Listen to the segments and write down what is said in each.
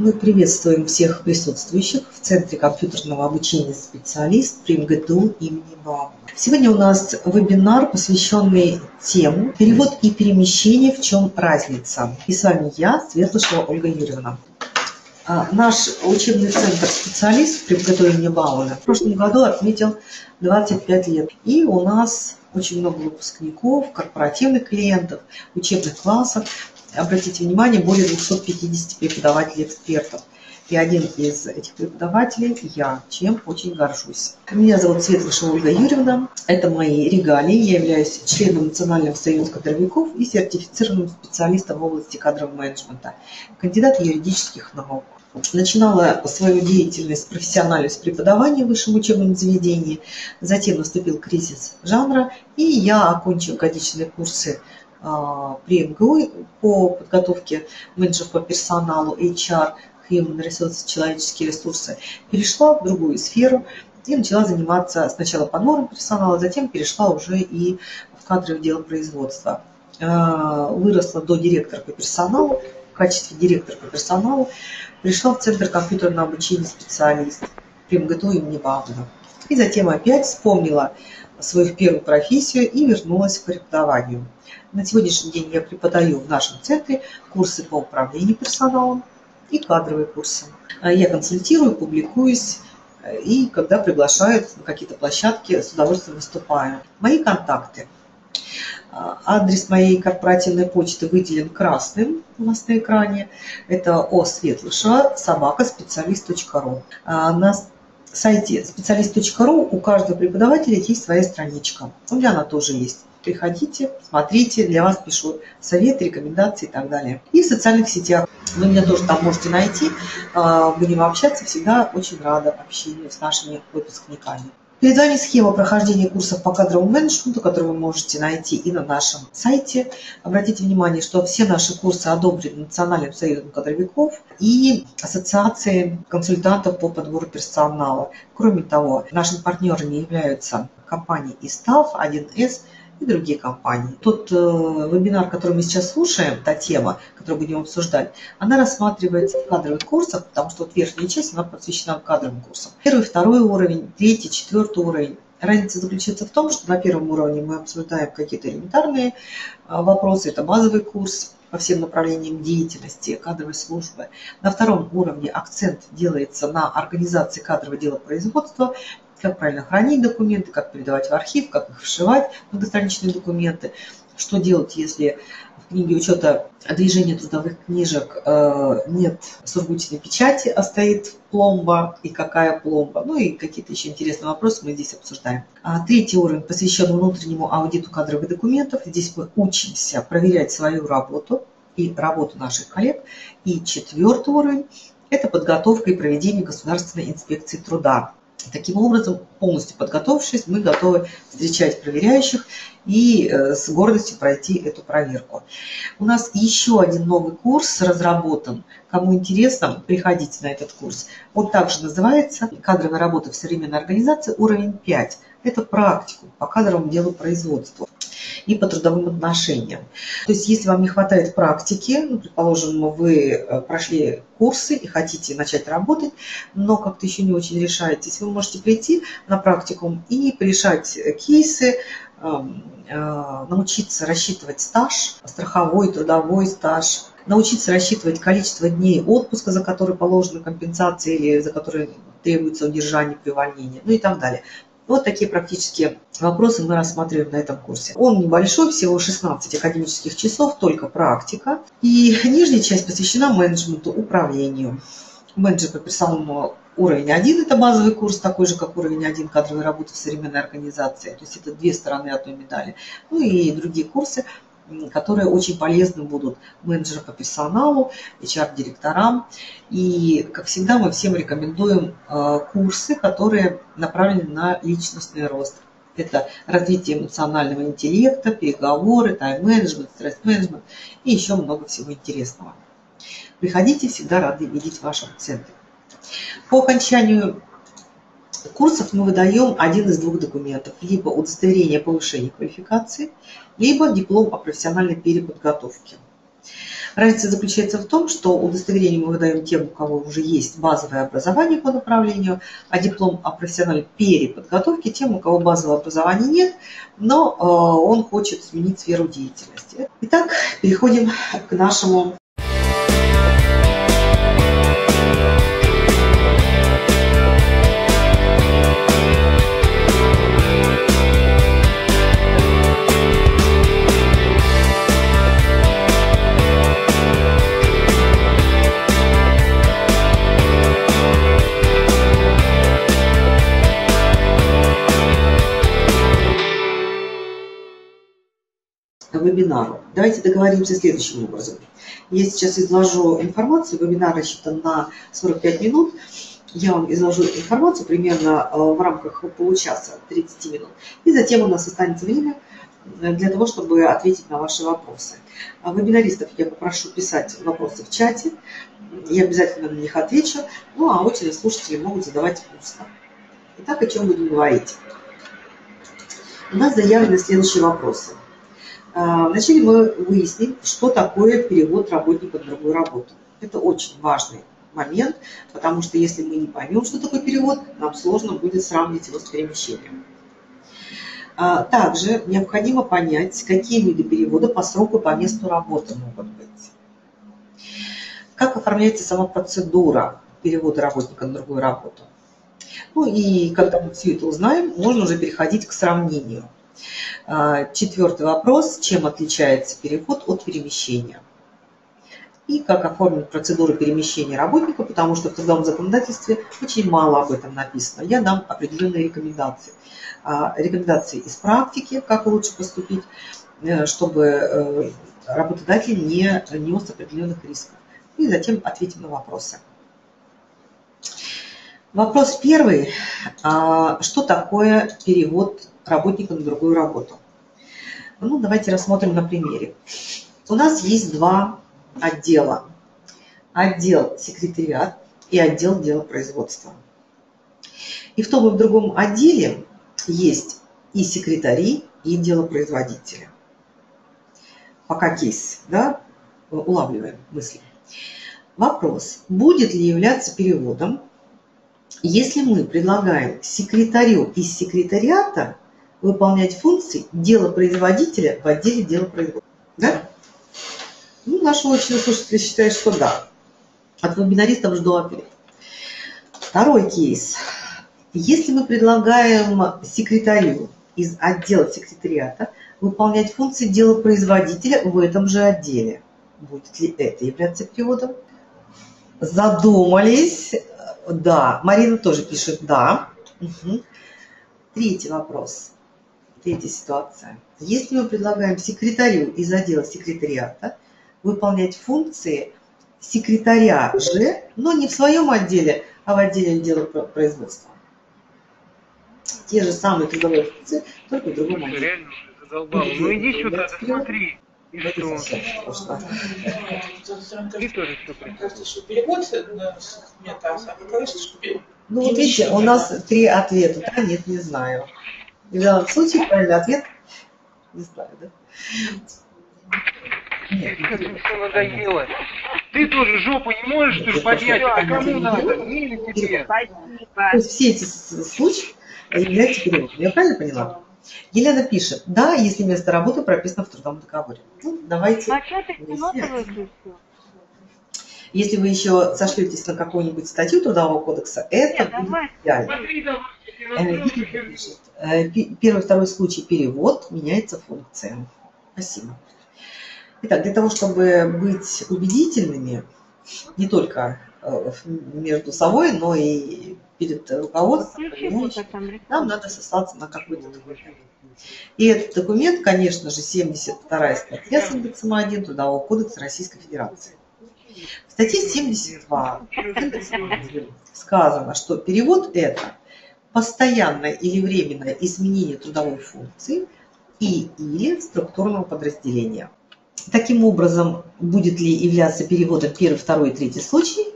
Мы приветствуем всех присутствующих в Центре компьютерного обучения «Специалист» при МГТУ имени Баумана. Сегодня у нас вебинар, посвященный теме «Перевод и перемещение. В чем разница?». И с вами я, Светлышева Ольга Юрьевна. Наш учебный центр «Специалист» при МГТУ имени Баумана в прошлом году отметил 25 лет. И у нас очень много выпускников, корпоративных клиентов, учебных классов. Обратите внимание, более 250 преподавателей-экспертов. И один из этих преподавателей я, чем очень горжусь. Меня зовут Светлышева Ольга Юрьевна. Это мои регалии. Я являюсь членом Национального союза кадровиков и сертифицированным специалистом в области кадрового менеджмента, кандидат юридических наук. Начинала свою деятельность профессионально с преподавания в высшем учебном заведении. Затем наступил кризис жанра, и я, окончив годичные курсы при МГУ по подготовке менеджеров по персоналу, HR, Human Resources, человеческие ресурсы, перешла в другую сферу и начала заниматься сначала подбором персонала, затем перешла уже и в кадровый отдел производства. Выросла до директора по персоналу, в качестве директора по персоналу пришла в Центр компьютерного обучения «Специалист» при МГТУ имени Баумана. И затем опять вспомнила свою первую профессию и вернулась к преподаванию. На сегодняшний день я преподаю в нашем центре курсы по управлению персоналом и кадровые курсы. Я консультирую, публикуюсь и, когда приглашают на какие-то площадки, с удовольствием выступаю. Мои контакты. Адрес моей корпоративной почты выделен красным у нас на экране. Это osvetlisheva@specialist.ru. На сайте специалист.ру у каждого преподавателя есть своя страничка. У меня она тоже есть. Приходите, смотрите, для вас пишу советы, рекомендации и так далее. И в социальных сетях вы меня тоже там можете найти. Будем общаться, всегда очень рада общению с нашими выпускниками. Перед вами схема прохождения курсов по кадровому менеджменту, которую вы можете найти и на нашем сайте. Обратите внимание, что все наши курсы одобрены Национальным союзом кадровиков и Ассоциацией консультантов по подбору персонала. Кроме того, нашими партнерами являются компании Истав, 1С и другие компании. Тот вебинар, который мы сейчас слушаем, та тема, которую будем обсуждать, она рассматривается в кадровых курсах, потому что вот верхняя часть, она посвящена кадровым курсам. Первый, второй уровень, третий, четвертый уровень. Разница заключается в том, что на первом уровне мы обсуждаем какие-то элементарные вопросы, это базовый курс по всем направлениям деятельности кадровой службы. На втором уровне акцент делается на организации кадрового дела производства, как правильно хранить документы, как передавать в архив, как их вшивать, многостраничные документы, что делать, если в книге учета движения трудовых книжек нет сургучной печати, а стоит пломба и какая пломба. Ну и какие-то еще интересные вопросы мы здесь обсуждаем. Третий уровень посвящен внутреннему аудиту кадровых документов. Здесь мы учимся проверять свою работу и работу наших коллег. И четвертый уровень – это подготовка и проведение государственной инспекции труда. Таким образом, полностью подготовившись, мы готовы встречать проверяющих и с гордостью пройти эту проверку. У нас еще один новый курс разработан. Кому интересно, приходите на этот курс. Он также называется «Кадровая работа в современной организации. Уровень 5». Это практику по кадровому делу производства и по трудовым отношениям. То есть, если вам не хватает практики, ну, предположим, вы прошли курсы и хотите начать работать, но как-то еще не очень решаетесь, вы можете прийти на практикум и порешать кейсы, научиться рассчитывать стаж, страховой, трудовой стаж, научиться рассчитывать количество дней отпуска, за которые положена компенсация или за которые требуется удержание при увольнении, ну и так далее. Вот такие практические вопросы мы рассматриваем на этом курсе. Он небольшой, всего 16 академических часов, только практика. И нижняя часть посвящена менеджменту, управлению. Менеджер по персоналу уровень 1 – это базовый курс, такой же, как уровень 1 кадровой работы в современной организации. То есть это две стороны одной медали. Ну и другие курсы, которые очень полезны будут менеджерам по персоналу, HR-директорам. И, как всегда, мы всем рекомендуем курсы, которые направлены на личностный рост. Это развитие эмоционального интеллекта, переговоры, тайм-менеджмент, стресс-менеджмент и еще много всего интересного. Приходите, всегда рады видеть в вашем центре. По окончанию курсов мы выдаем один из двух документов. Либо удостоверение о повышении квалификации, либо диплом о профессиональной переподготовке. Разница заключается в том, что удостоверение мы выдаем тем, у кого уже есть базовое образование по направлению, а диплом о профессиональной переподготовке тем, у кого базового образования нет, но он хочет сменить сферу деятельности. Итак, переходим к нашему вебинару. Давайте договоримся следующим образом. Я сейчас изложу информацию. Вебинар рассчитан на 45 минут. Я вам изложу информацию примерно в рамках получаса, 30 минут. И затем у нас останется время для того, чтобы ответить на ваши вопросы. Вебинаристов я попрошу писать вопросы в чате. Я обязательно на них отвечу. Ну, а очередь слушатели могут задавать устно. Итак, о чем будем говорить? У нас заявлены следующие вопросы. Вначале мы выясним, что такое перевод работника на другую работу. Это очень важный момент, потому что если мы не поймем, что такое перевод, нам сложно будет сравнить его с перемещением. Также необходимо понять, какие виды перевода по сроку и по месту работы могут быть. Как оформляется сама процедура перевода работника на другую работу. Ну и когда мы все это узнаем, можно уже переходить к сравнению. Четвертый вопрос. Чем отличается перевод от перемещения? И как оформить процедуру перемещения работника, потому что в трудовом законодательстве очень мало об этом написано. Я дам определенные рекомендации. Рекомендации из практики, как лучше поступить, чтобы работодатель не нес определенных рисков. И затем ответим на вопросы. Вопрос первый. Что такое перевод работника на другую работу? Ну, давайте рассмотрим на примере. У нас есть два отдела. Отдел секретариат и отдел дела производства. И в том и в другом отделе есть и секретари, и делопроизводители. Пока кейс, да, улавливаем мысли. Вопрос, будет ли являться переводом, если мы предлагаем секретарю из секретариата выполнять функции делопроизводителя в отделе делопроизводства. Да? Ну, наши очередные слушатели считают, что да. От вебинаристов жду ответ. Второй кейс. Если мы предлагаем секретарю из отдела секретариата выполнять функции делопроизводителя в этом же отделе, будет ли это являться переводом? Задумались. Да. Марина тоже пишет да. Угу. Третий вопрос, третья ситуация. Если мы предлагаем секретарю из отдела секретариата выполнять функции секретаря же, но не в своем отделе, а в отделе дела производства. Те же самые трудовые функции, только в другом отделе. Реально задолбал. Ну иди сюда, смотри. И что? Ну, вот видите, у нас три ответа. Да, нет, не знаю. В данном случае правильный ответ. Не знаю, да? Нет, надоело. Ты тоже жопу не можешь, ты же поднять. А кому надо? Мне или тебе? То есть все эти случаи являются переводом. Я правильно поняла? Елена пишет, да, если место работы прописано в трудовом договоре. Ну, давайте. Если вы еще сошлетесь на какую-нибудь статью Трудового кодекса, это будет. Первый, второй случай перевод, меняется функция. Спасибо. Итак, для того, чтобы быть убедительными, не только между собой, но и перед руководством, нам надо сослаться на какой-то документ. И этот документ, конечно же, 72-я статья с индексом 1 Трудового кодекса Российской Федерации. В статье 72 сказано, что перевод – это постоянное или временное изменение трудовой функции и или структурного подразделения. Таким образом, будет ли являться переводом первый, второй и третий случай?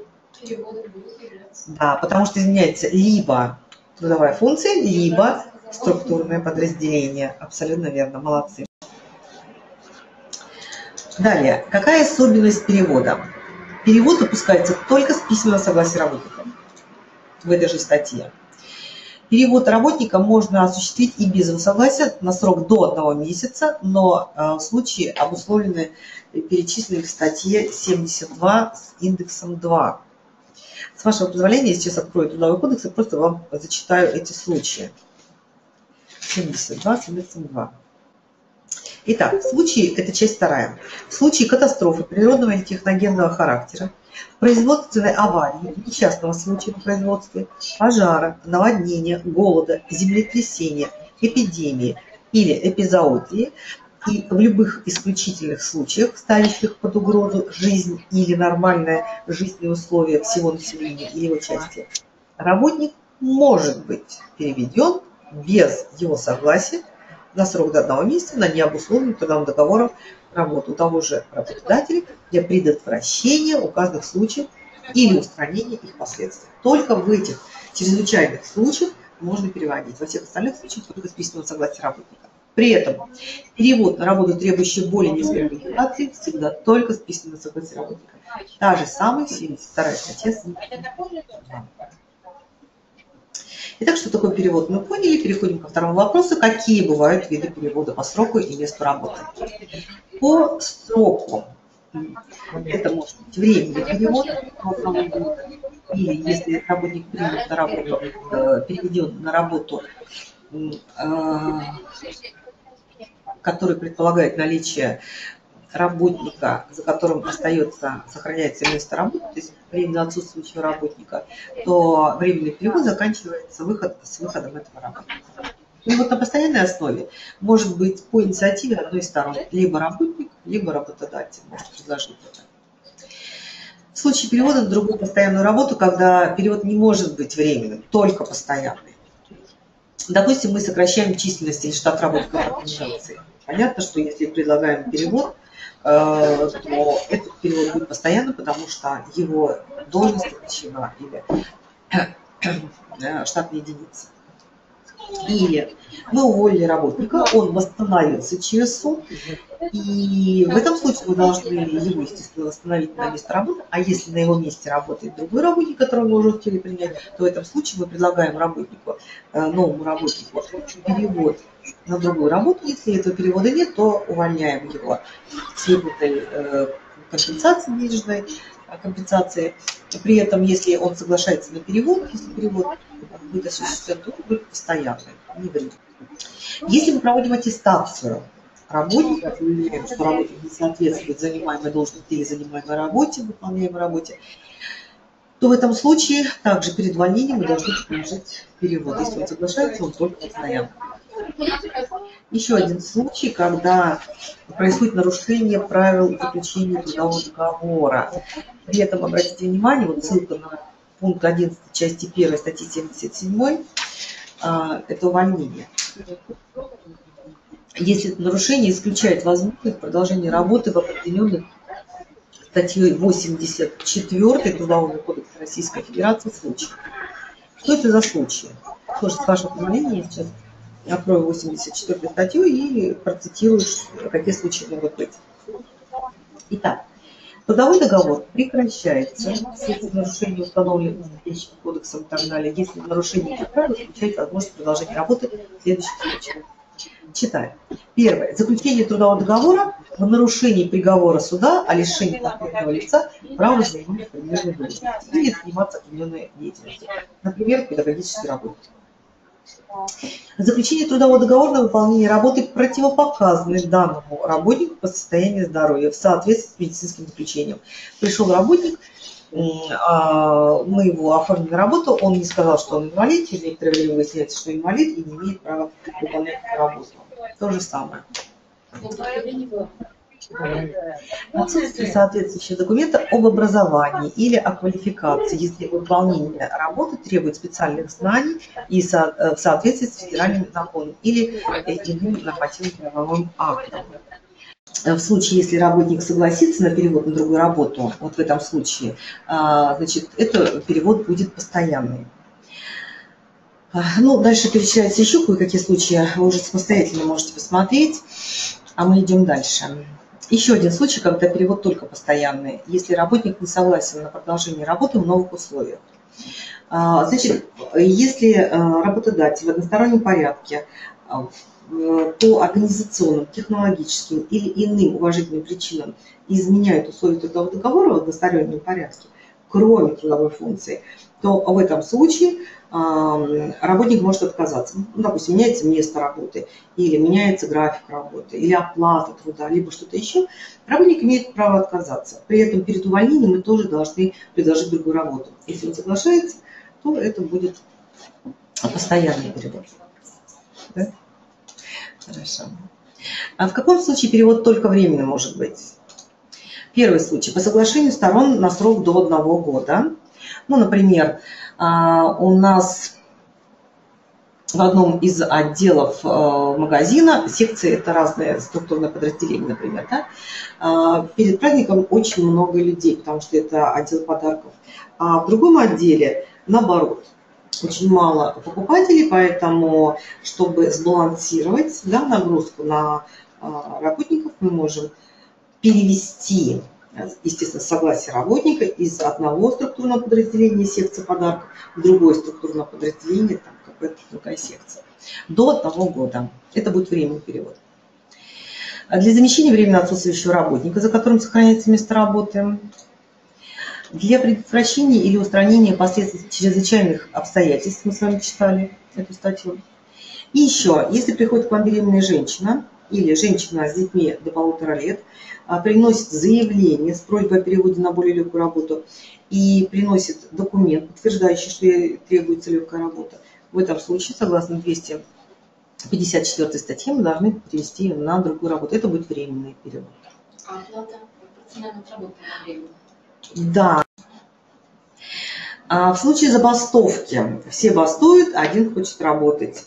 Переводом будет являться. Да, потому что изменяется либо трудовая функция, либо структурное подразделение. Абсолютно верно, молодцы. Далее, какая особенность перевода? Перевод допускается только с письменного согласия работника в этой же статье. Перевод работника можно осуществить и без его согласия на срок до 1 месяца, но случаи обусловлены перечислены в статье 72 с индексом 2. С вашего позволения я сейчас открою Трудовой кодекс и просто вам зачитаю эти случаи. 72 с индексом 2. Итак, случаи – это часть 2. В случае катастрофы природного или техногенного характера, производственной аварии, несчастного случая на производстве, пожара, наводнения, голода, землетрясения, эпидемии или эпизоотии и в любых исключительных случаях, ставящих под угрозу жизнь или нормальное жизненные условия всего населения и его части, работник может быть переведен без его согласия на срок до 1 месяца на необусловленную трудовым договором работу того же работодателя для предотвращения указанных случаев или устранения их последствий. Только в этих чрезвычайных случаях можно переводить. Во всех остальных случаях только с письменного согласия работника. При этом перевод на работу, требующий более низкой квалификации, всегда только с письменного согласия работника. Та же самая 72-я статья. Итак, что такое перевод, мы поняли. Переходим ко второму вопросу. Какие бывают виды перевода по сроку и месту работы? По сроку. Это может быть временный перевод, или если работник принят на работу, переведен на работу, который предполагает наличие работника, за которым сохраняется место работы, то есть временно отсутствующего работника, то временный перевод заканчивается с выходом этого работника. И вот на постоянной основе может быть по инициативе одной из сторон либо работник, либо работодатель может предложить это. В случае перевода на другую постоянную работу, когда перевод не может быть временным, только постоянный. Допустим, мы сокращаем численность или штат работников организации. Понятно, что если предлагаем перевод, то этот перевод будет постоянным, потому что его должность включена или штатная единица. Или мы уволили работника, он восстановился через суд, и в этом случае мы должны его, естественно, восстановить на место работы, а если на его месте работает другой работник, которого мы уже успели принять, то в этом случае мы предлагаем работнику, новому работнику перевод на другую работу. Если этого перевода нет, то увольняем его с выплатой компенсации денежной, компенсации. При этом, если он соглашается на перевод, если перевод будет осуществлен, то он будет постоянный, не временный. Если мы проводим аттестацию работников, мы выявляем, что работник не соответствует занимаемой должности или занимаемой работе, выполняемой работе, то в этом случае также перед увольнением мы должны предложить перевод. Если он соглашается, он только постоянный. Еще один случай, когда происходит нарушение правил заключения трудового договора. При этом обратите внимание, вот ссылка на пункт 11 части 1 статьи 77, это увольнение. Если это нарушение исключает возможность продолжения работы в определенных статьей 84 Трудового кодекса Российской Федерации случаев. Что это за случаи? Тоже с вашего позволения я сейчас открою 84 статью и процитирую, какие случаи могут быть. Итак, трудовой договор прекращается с нарушением установленных настоящим кодексом и так далее, если нарушение этих правил исключает возможность продолжения работы в следующих случаях. Читаем. Первое. Заключение трудового договора в нарушении приговора суда о лишении конкретного лица права занимать определенную должность или заниматься определенной деятельностью, например, педагогической работой. Заключение трудового договора на выполнение работы противопоказано данному работнику по состоянию здоровья в соответствии с медицинским заключением. Пришел работник, мы его оформили на работу, он не сказал, что он инвалид, через некоторое время выясняется, что инвалид и не имеет права выполнять работу. То же самое. Отсутствие соответствующего документа об образовании или о квалификации, если выполнение работы требует специальных знаний и в соответствии с федеральным законом или иным нормативным правовым актом. В случае, если работник согласится на перевод на другую работу, вот в этом случае, значит, этот перевод будет постоянный. Ну, дальше перечисляются еще кое-какие случаи, вы уже самостоятельно можете посмотреть, а мы идем дальше. Еще один случай, когда перевод только постоянный, если работник не согласен на продолжение работы в новых условиях. Значит, если работодатель в одностороннем порядке по организационным, технологическим или иным уважительным причинам изменяет условия трудового договора в одностороннем порядке, кроме трудовой функции, то в этом случае работник может отказаться. Ну, допустим, меняется место работы, или меняется график работы, или оплата труда, либо что-то еще. Работник имеет право отказаться. При этом перед увольнением мы тоже должны предложить другую работу. Если он соглашается, то это будет постоянный перевод. Да? Хорошо. А в каком случае перевод только временный может быть? Первый случай. По соглашению сторон на срок до 1 года. Ну, например, у нас в одном из отделов магазина, секции – это разные структурные подразделения, например, да, перед праздником очень много людей, потому что это отдел подарков. А в другом отделе, наоборот, очень мало покупателей, поэтому, чтобы сбалансировать, да, нагрузку на работников, мы можем перевести, естественно, согласие работника из одного структурного подразделения секции подарков в другое структурное подразделение, там какая-то другая секция, до 1 года. Это будет временный перевод. Для замещения временно отсутствующего работника, за которым сохраняется место работы, для предотвращения или устранения последствий чрезвычайных обстоятельств, мы с вами читали эту статью. И еще, если приходит к вам беременная женщина, или женщина с детьми до 1,5 лет, приносит заявление с просьбой о переводе на более легкую работу и приносит документ, подтверждающий, что ей требуется легкая работа, в этом случае, согласно 254 статье, мы должны перевести ее на другую работу. Это будет временный перевод. А оплата профессионального труда временная? Да. В случае забастовки все бастуют, а один хочет работать.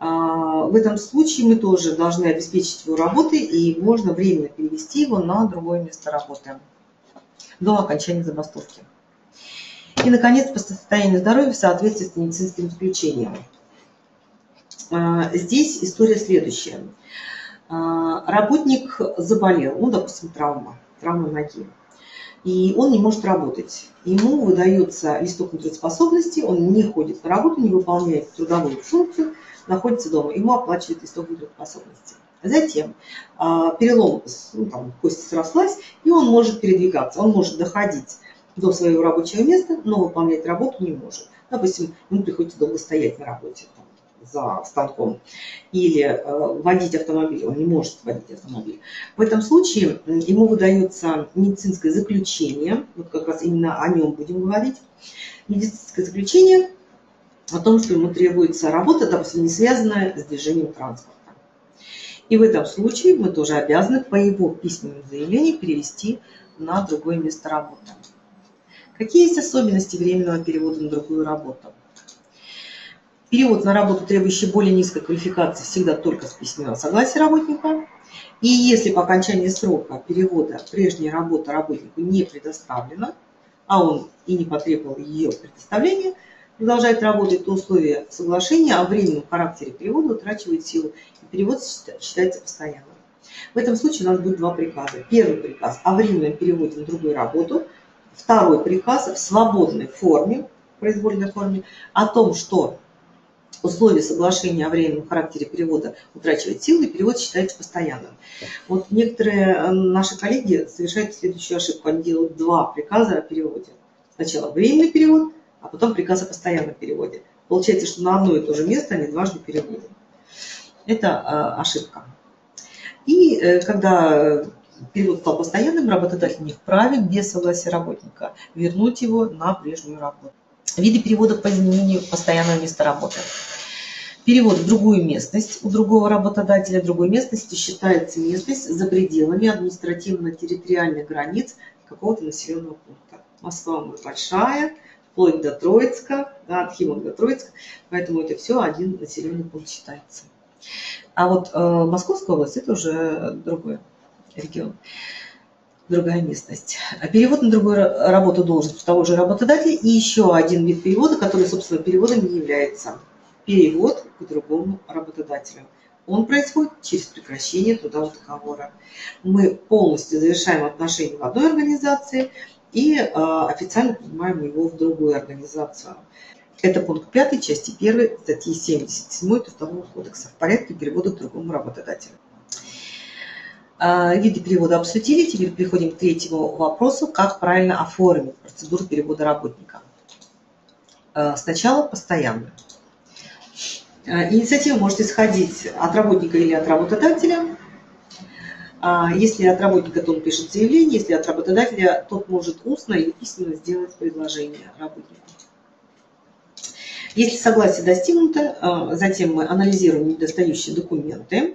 В этом случае мы тоже должны обеспечить его работой, и можно временно перевести его на другое место работы до окончания забастовки. И, наконец, по состоянию здоровья в соответствии с медицинским заключением. Здесь история следующая. Работник заболел, ну, допустим, травма ноги, и он не может работать. Ему выдается листок нетрудоспособности, он не ходит на работу, не выполняет трудовую функцию, находится дома, ему оплачивают исток нетрудоспособности. Затем перелом, ну, там, кость срослась, и он может передвигаться, он может доходить до своего рабочего места, но выполнять работу не может. Допустим, ему приходится долго стоять на работе там, за станком, или водить автомобиль, он не может водить автомобиль. В этом случае ему выдается медицинское заключение, вот как раз именно о нем будем говорить, медицинское заключение о том, что ему требуется работа, допустим, не связанная с движением транспорта. И в этом случае мы тоже обязаны по его письменному заявлению перевести на другое место работы. Какие есть особенности временного перевода на другую работу? Перевод на работу, требующий более низкой квалификации, всегда только с письменного согласия работника. И если по окончании срока перевода прежняя работа работнику не предоставлена, а он и не потребовал ее предоставления, продолжает работать, то условия соглашения о временном характере перевода утрачивает силу, и перевод считается постоянным. В этом случае у нас будет два приказа. Первый приказ о временном переводе на другую работу. Второй приказ в свободной форме, произвольной форме, о том, что условия соглашения о временном характере перевода утрачивают силу, и перевод считается постоянным. Вот некоторые наши коллеги совершают следующую ошибку. Они делают два приказа о переводе. Сначала временный перевод, а потом приказ о постоянном переводе. Получается, что на одно и то же место они дважды переводят. Это ошибка. И когда перевод стал постоянным, работодатель не вправе без согласия работника вернуть его на прежнюю работу. Виды перевода по изменению постоянного места работы. Перевод в другую местность у другого работодателя. Другой местностью считается местность за пределами административно-территориальных границ какого-то населенного пункта. Москва мы большая, вплоть до Троицка, от Химок до Троицка, поэтому это все один населенный пункт считается. А вот Московская область – это уже другой регион, другая местность. Перевод на другую работу должен быть того же работодателя, и еще один вид перевода, который, собственно, переводом не является. Перевод к другому работодателю. Он происходит через прекращение трудового договора. Мы полностью завершаем отношения в одной организации и официально принимаем его в другую организацию. Это пункт 5 части 1 статьи 77 Трудового кодекса в порядке перевода к другому работодателю. Виды перевода обсудили, теперь переходим к третьему вопросу, как правильно оформить процедуру перевода работника. Сначала постоянно. Инициатива может исходить от работника или от работодателя. Если от работника, то он пишет заявление, если от работодателя, тот может устно или письменно сделать предложение работнику. Если согласие достигнуто, затем мы анализируем недостающие документы,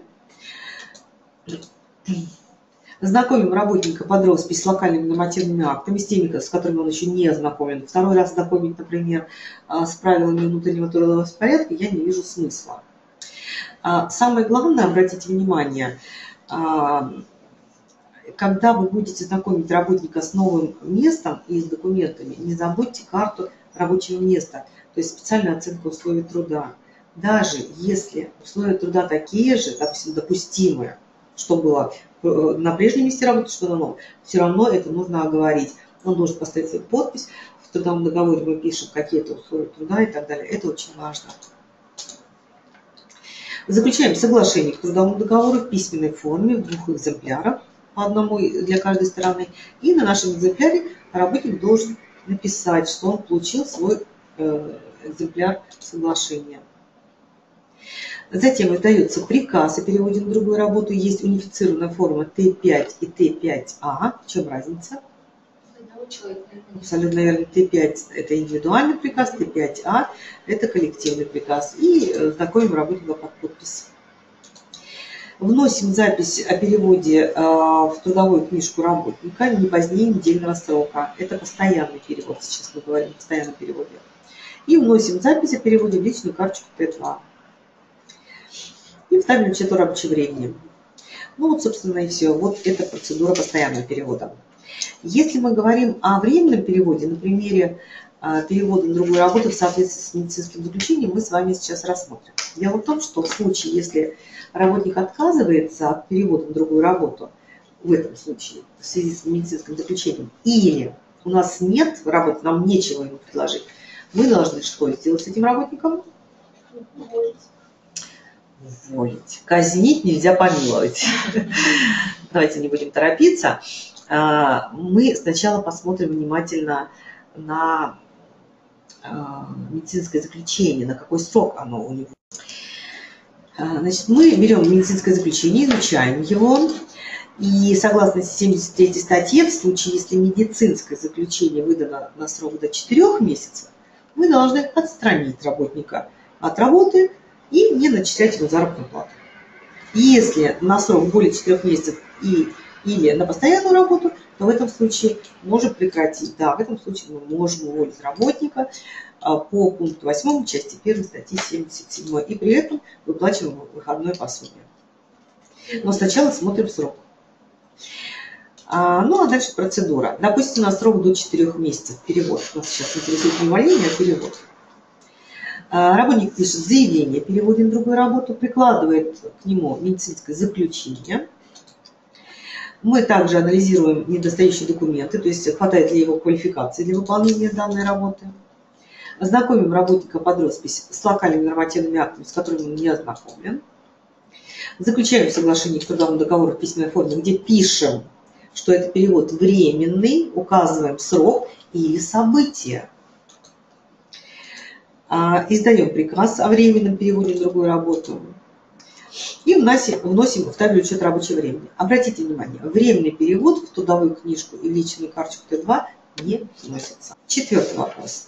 знакомим работника под роспись с локальными нормативными актами, с теми, с которыми он еще не ознакомлен. Второй раз знакомить, например, с правилами внутреннего трудового порядка я не вижу смысла. Самое главное, обратите внимание, когда вы будете знакомить работника с новым местом и с документами, не забудьте карту рабочего места, то есть специальная оценка условий труда. Даже если условия труда такие же, допустимые, что было на прежнем месте работы, что на новом, все равно это нужно оговорить. Он должен поставить свою подпись, в трудовом договоре мы пишем какие-то условия труда и так далее. Это очень важно. Заключаем соглашение к трудовому договору в письменной форме, в двух экземплярах, по одному для каждой стороны. И на нашем экземпляре работник должен написать, что он получил свой экземпляр соглашения. Затем выдается приказ о переводе на другую работу. Есть унифицированная форма Т5 и Т5А. В чем разница? Абсолютно верно. Т5 – это индивидуальный приказ, Т5А – это коллективный приказ. И знакомим работника под подпись. Вносим запись о переводе в трудовую книжку работника не позднее недельного срока. Это постоянный перевод, сейчас мы говорим о постоянном переводе. И вносим запись о переводе в личную карточку Т2. И ставим учет рабочего времени. Ну вот, собственно, и все. Вот это процедура постоянного перевода. Если мы говорим о временном переводе, на примере перевода на другую работу в соответствии с медицинским заключением, мы с вами сейчас рассмотрим. Дело в том, что в случае, если работник отказывается от перевода на другую работу, в этом случае, в связи с медицинским заключением, или у нас нет работы, нам нечего ему предложить, мы должны что сделать с этим работником? Уволить. Казнить нельзя помиловать. Давайте не будем торопиться. Мы сначала посмотрим внимательно на медицинское заключение, на какой срок оно у него. Значит, мы берем медицинское заключение, изучаем его. И согласно 73 статье, в случае, если медицинское заключение выдано на срок до 4 месяцев, мы должны отстранить работника от работы и не начислять ему заработную плату. Если на срок более 4 месяцев или на постоянную работу, то в этом случае можем прекратить. Да, в этом случае мы можем уволить работника по пункту 8 части 1 статьи 77 и при этом выплачиваем выходное пособие. Но сначала смотрим срок. Ну а дальше процедура. Допустим, на срок до 4 месяцев перевод. Нас сейчас интересует не увольнение, а перевод. Работник пишет заявление о переводе на другую работу, прикладывает к нему медицинское заключение. Мы также анализируем недостающие документы, то есть хватает ли его квалификации для выполнения данной работы. Знакомим работника под роспись с локальными нормативными актами, с которыми он не ознакомлен. Заключаем соглашение к трудовому договору в письменной форме, где пишем, что это перевод временный, указываем срок или событие. Издаем приказ о временном переводе на другую работу и вносим в таблицу учет рабочего времени. Обратите внимание, временный перевод в трудовую книжку и личную карточку Т2 не вносится. Четвертый вопрос.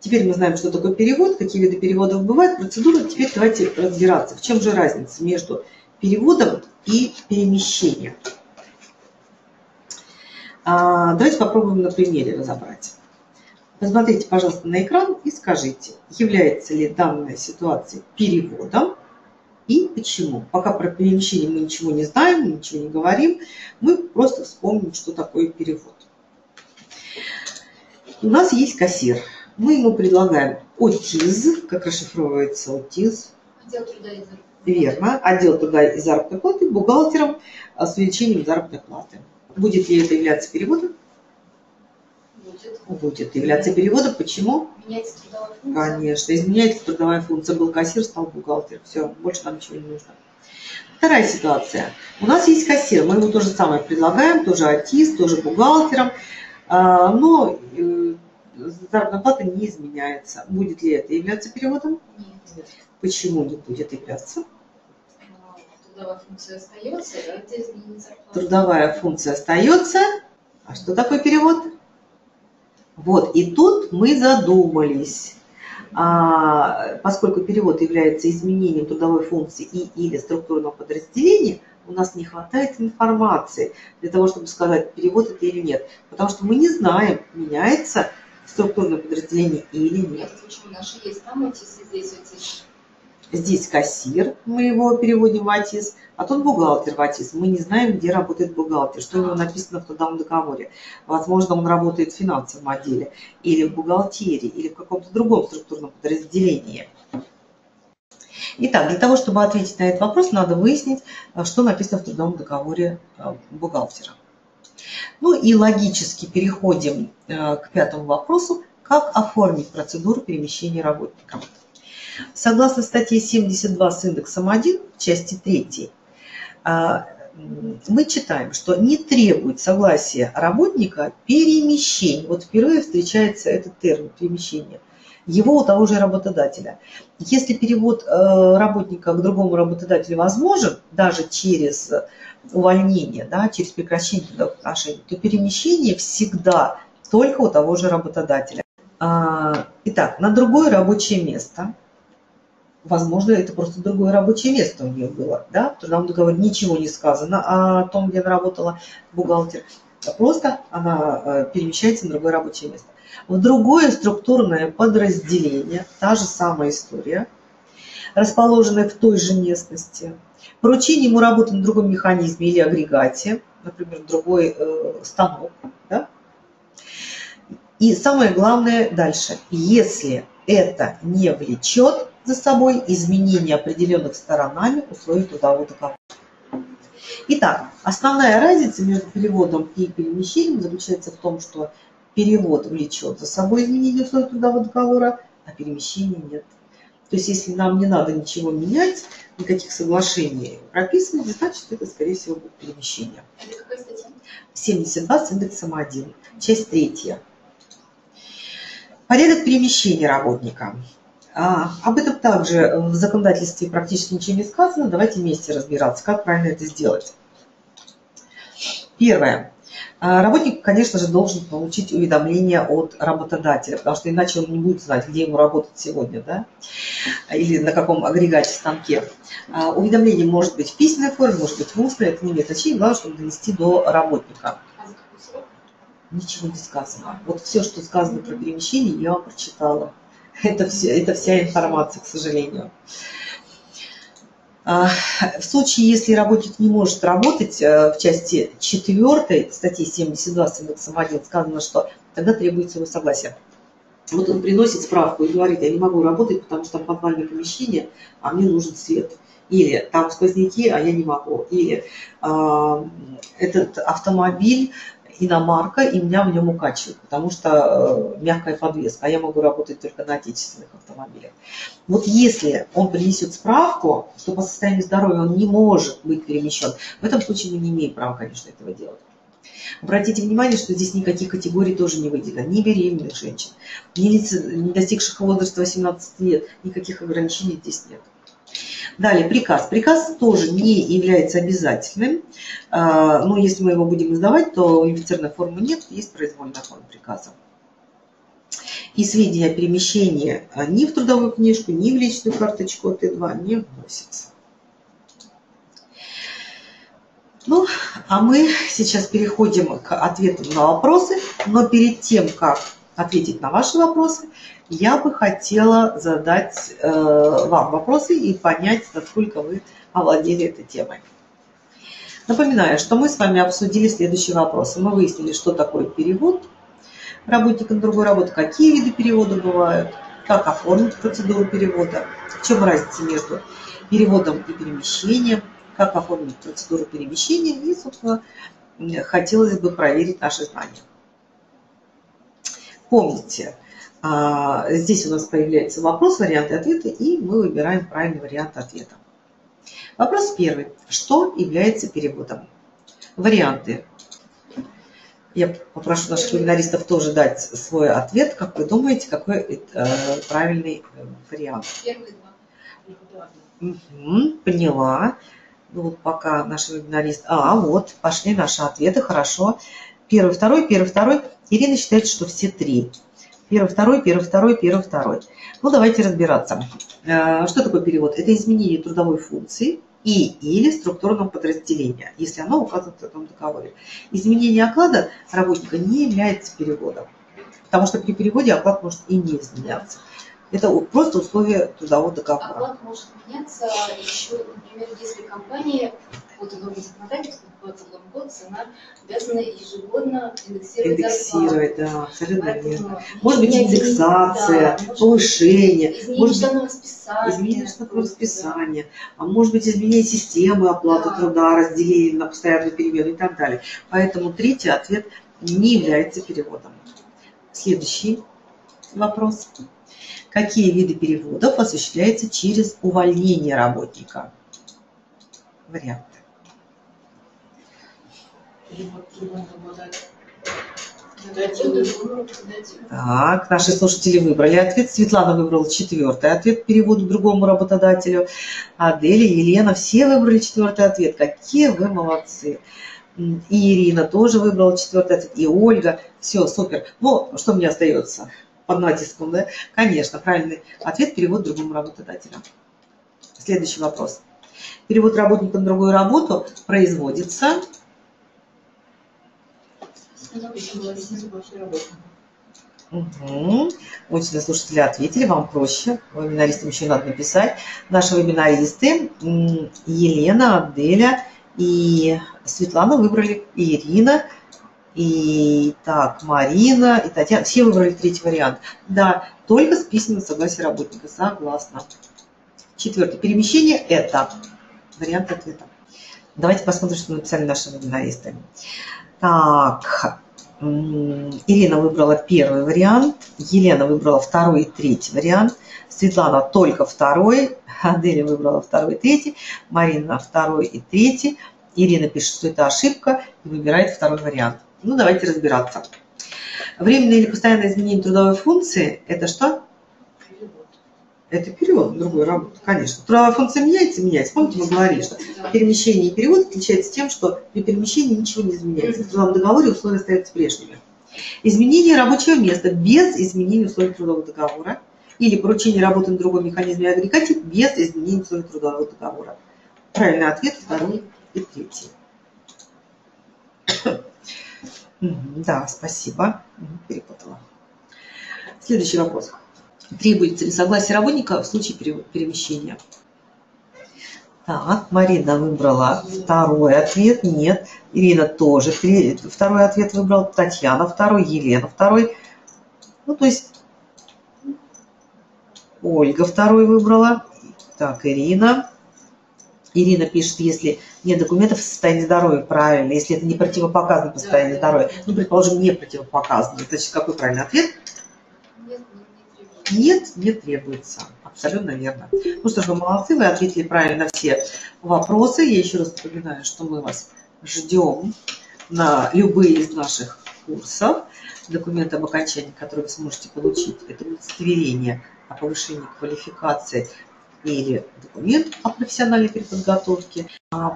Теперь мы знаем, что такое перевод, какие виды переводов бывают, процедуры. Теперь давайте разбираться, в чем же разница между переводом и перемещением. Давайте попробуем на примере разобрать. Посмотрите, пожалуйста, на экран и скажите, является ли данная ситуация переводом и почему. Пока про перемещение мы ничего не знаем, мы ничего не говорим, мы просто вспомним, что такое перевод. У нас есть кассир. Мы ему предлагаем ОТИЗ, как расшифровывается ОТИЗ? Отдел труда и Верно. Отдел труда и заработной платы бухгалтером с увеличением заработной платы. Будет ли это являться переводом? Будет являться переводом. Почему? Меняется трудовая функция. Конечно. Изменяется трудовая функция. Был кассир, стал бухгалтер. Все, больше нам ничего не нужно. Вторая ситуация. У нас есть кассир. Мы ему то же самое предлагаем. Тоже артист, тоже бухгалтером. Но заработная плата не изменяется. Будет ли это являться переводом? Нет. Почему не будет являться? Трудовая функция остается. Трудовая функция остается. А что такое перевод? Вот, и тут мы задумались, поскольку перевод является изменением трудовой функции и или структурного подразделения, у нас не хватает информации для того, чтобы сказать, перевод это или нет. Потому что мы не знаем, меняется структурное подразделение или нет. Здесь кассир, мы его переводим в АТИС, а тут бухгалтер в АТИС. Мы не знаем, где работает бухгалтер, что у него написано в трудовом договоре. Возможно, он работает в финансовом отделе, или в бухгалтерии, или в каком-то другом структурном подразделении. Итак, для того, чтобы ответить на этот вопрос, надо выяснить, что написано в трудовом договоре бухгалтера. Ну и логически переходим к пятому вопросу, как оформить процедуру перемещения работника. Согласно статье 72 с индексом 1, части 3, мы читаем, что не требует согласия работника перемещение. Вот впервые встречается этот термин «перемещение». Его у того же работодателя. Если перевод работника к другому работодателю возможен, даже через увольнение, да, через прекращение трудовых отношений, то перемещение всегда только у того же работодателя. Итак, на другое рабочее место. Возможно, это просто другое рабочее место у нее было. Да? В трудовом договоре ничего не сказано о том, где она работала, бухгалтер. Просто она перемещается на другое рабочее место. В другое структурное подразделение, та же самая история, расположенное в той же местности. Поручение ему работы на другом механизме или агрегате, например, другой станок. Да? И самое главное дальше. Если это не влечет за собой изменение определенных сторонами условий трудового договора. Итак, основная разница между переводом и перемещением заключается в том, что перевод влечет за собой изменение условий трудового договора, а перемещения нет. То есть, если нам не надо ничего менять, никаких соглашений прописано, значит, это, скорее всего, будет перемещение. Это какая статья? 72 с индексом 1, часть 3. Порядок перемещения работника. Об этом также в законодательстве практически ничего не сказано. Давайте вместе разбираться, как правильно это сделать. Первое. Работник, конечно же, должен получить уведомление от работодателя, потому что иначе он не будет знать, где ему работать сегодня, да? Или на каком агрегате, станке. Уведомление может быть в письменной форме, может быть в устной, это не имеет значения, главное, чтобы донести до работника. Ничего не сказано. Вот все, что сказано про перемещение, я вам прочитала. Это вся информация, к сожалению. В случае, если работник не может работать, в части 4 статьи 72 с индексом 1 сказано, что тогда требуется его согласие. Вот он приносит справку и говорит, я не могу работать, потому что там подвальное помещение, а мне нужен свет. Или там сквозняки, а я не могу. Или этот автомобиль, иномарка, и меня в нем укачивают, потому что мягкая подвеска, а я могу работать только на отечественных автомобилях. Вот если он принесет справку, что по состоянию здоровья он не может быть перемещен, в этом случае мы не имеем права, конечно, этого делать. Обратите внимание, что здесь никаких категорий тоже не выделено. Ни беременных женщин, ни лиц, не достигших возраста 18 лет, никаких ограничений здесь нет. Далее, приказ. Приказ тоже не является обязательным, но если мы его будем издавать, то унифицированной формы нет, есть произвольная форма приказа. И сведения о перемещении ни в трудовую книжку, ни в личную карточку Т2 не вносятся. Ну, а мы сейчас переходим к ответам на вопросы, но перед тем, как ответить на ваши вопросы, я бы хотела задать вам вопросы и понять, насколько вы овладели этой темой. Напоминаю, что мы с вами обсудили следующие вопросы. Мы выяснили, что такое перевод работника на другую работу, какие виды перевода бывают, как оформить процедуру перевода, в чем разница между переводом и перемещением, как оформить процедуру перемещения и, собственно, хотелось бы проверить наши знания. Помните, здесь у нас появляется вопрос, варианты ответа, и мы выбираем правильный вариант ответа. Вопрос первый. Что является переводом? Варианты. Я попрошу наших вебинаристов тоже дать свой ответ. Как вы думаете, какой правильный вариант? Первый два. Угу, поняла. Ну, вот пока наши вебинаристы... вот, пошли наши ответы, хорошо. Первый, второй, первый, второй. Ирина считает, что все три. Первый, второй, первый, второй, первый, второй. Ну, давайте разбираться. Что такое перевод? Это изменение трудовой функции и или структурного подразделения, если оно указано в трудовом договоре. Изменение оклада работника не является переводом, потому что при переводе оклад может и не изменяться. Это просто условие трудового договора. Оклад может меняться еще, например, если компания по трудовому законодательству по трудовому кодексу обязана ежегодно индексировать. Индексировать, да, абсолютно верно. Может быть индексация, повышение, изменение штатного расписания, а может быть изменение системы оплаты труда, разделение на постоянный период и так далее. Поэтому третий ответ не является переводом. Следующий вопрос. Какие виды переводов осуществляются через увольнение работника? Варианты. Так, наши слушатели выбрали ответ. Светлана выбрала четвертый ответ, перевод к другому работодателю. Адель и Елена все выбрали четвертый ответ. Какие вы молодцы! И Ирина тоже выбрала четвертый ответ. И Ольга. Все, супер. Ну, что мне остается? Под натиском, да? Конечно, правильный ответ – перевод другому работодателю. Следующий вопрос. Перевод работника на другую работу производится... Угу. Очень слушатели ответили, вам проще. Вебинаристам еще надо написать. Наши вебинаристы Елена, Аделя и Светлана выбрали, и Ирина. И так, Марина и Татьяна, все выбрали третий вариант. Да, только с письменным согласием работника. Согласна. Четвертый. Перемещение – это вариант ответа. Давайте посмотрим, что написали наши вебинаристы. Так, Ирина выбрала первый вариант, Елена выбрала второй и третий вариант, Светлана только второй, Аделя выбрала второй и третий, Марина второй и третий, Ирина пишет, что это ошибка, и выбирает второй вариант. Ну, давайте разбираться. Временное или постоянное изменение трудовой функции – это что? Перевод. Это перевод на другую работу, конечно. Трудовая функция меняется, меняется. Помните, мы говорили, что перемещение и перевод отличаются тем, что при перемещении ничего не изменяется. В трудовом договоре условия остаются прежними. Изменение рабочего места без изменения условий трудового договора или поручение работы на другом механизме и агрегате без изменения условий трудового договора. Правильный ответ – второй и третий. Да, спасибо. Перепутала. Следующий вопрос. Требуется ли согласие работника в случае перемещения? Так, Марина выбрала второй ответ. Нет. Ирина тоже второй ответ выбрала. Татьяна второй. Елена второй. Ну, то есть Ольга второй выбрала. Так, Ирина. Ирина пишет, если нет документов, состояние здоровья правильно, если это не противопоказано по состоянию здоровья. Ну, предположим, не противопоказано. Значит, какой правильный ответ? Нет, не требуется. Абсолютно верно. Ну что ж, вы молодцы, вы ответили правильно на все вопросы. Я еще раз напоминаю, что мы вас ждем на любые из наших курсов. Документы об окончании, которые вы сможете получить, это удостоверение о повышении квалификации или документ о профессиональной переподготовке.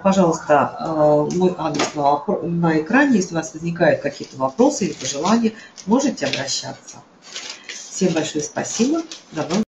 Пожалуйста, мой адрес на экране. Если у вас возникают какие-то вопросы или пожелания, можете обращаться. Всем большое спасибо. До новых встреч.